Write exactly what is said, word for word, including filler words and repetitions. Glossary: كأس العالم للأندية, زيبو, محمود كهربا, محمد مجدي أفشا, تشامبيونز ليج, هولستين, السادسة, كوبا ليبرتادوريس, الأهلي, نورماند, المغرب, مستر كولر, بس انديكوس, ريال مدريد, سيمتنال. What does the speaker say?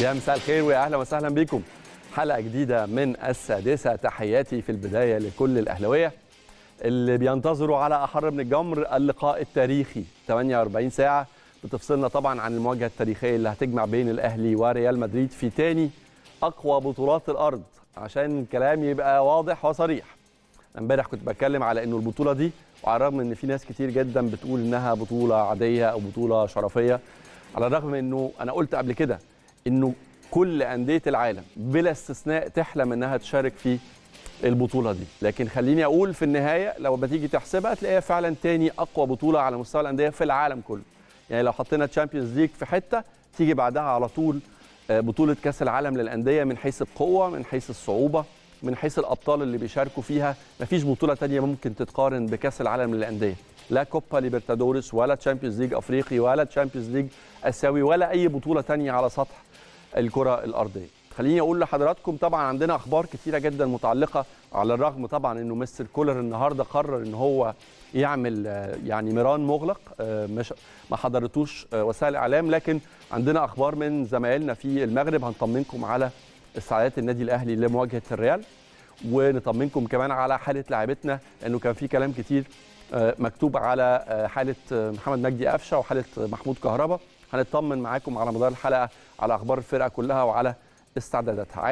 يا مساء الخير ويا اهلا وسهلا بكم. حلقه جديده من السادسه. تحياتي في البدايه لكل الاهلاويه اللي بينتظروا على احر من الجمر اللقاء التاريخي. ثمانية وأربعين ساعه بتفصلنا طبعا عن المواجهه التاريخيه اللي هتجمع بين الاهلي وريال مدريد في تاني اقوى بطولات الارض، عشان الكلام يبقى واضح وصريح. امبارح كنت بتكلم على انه البطوله دي، وعلى الرغم ان في ناس كتير جدا بتقول انها بطوله عاديه او بطوله شرفيه، على الرغم انه انا قلت قبل كده انه كل انديه العالم بلا استثناء تحلم انها تشارك في البطوله دي، لكن خليني اقول في النهايه لو بتيجي تحسبها تلاقيها فعلا تاني اقوى بطوله على مستوى الانديه في العالم كله. يعني لو حطينا تشامبيونز ليج في حته تيجي بعدها على طول بطوله كاس العالم للانديه، من حيث القوه، من حيث الصعوبه، من حيث الابطال اللي بيشاركوا فيها. مفيش بطوله تانية ممكن تتقارن بكاس العالم للانديه، لا كوبا ليبرتادوريس ولا تشامبيونز ليج افريقي ولا تشامبيونز ليج اسيوي ولا اي بطوله تانية على سطح الكره الارضيه. خليني اقول لحضراتكم طبعا عندنا اخبار كثيره جدا متعلقه، على الرغم طبعا انه مستر كولر النهارده قرر ان هو يعمل يعني ميران مغلق، مش ما حضرتوش وسائل الاعلام، لكن عندنا اخبار من زمايلنا في المغرب. هنطمنكم على استعدادات النادي الاهلي لمواجهه الريال، ونطمنكم كمان على حاله لاعبتنا، لانه كان في كلام كتير مكتوب على حاله محمد مجدي أفشا وحاله محمود كهربا. هنطمن معاكم على مدار الحلقه على اخبار الفرقه كلها وعلى استعداداتها.